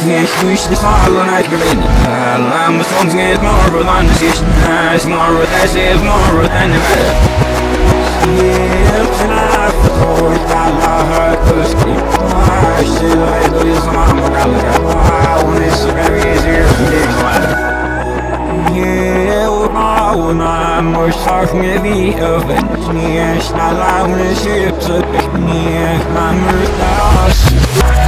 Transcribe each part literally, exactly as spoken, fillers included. It's the model and I give it I'm a song, it's more than the season. It's more than the season, more than the better. It's not the point that I heard to sleep. I still like this, I'm a color. I want this very easy to fix my yeah, when I'm more stark, maybe of it. Yes, I love when it's ships up. Yes, I'm a star.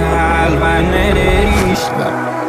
Albanere ishta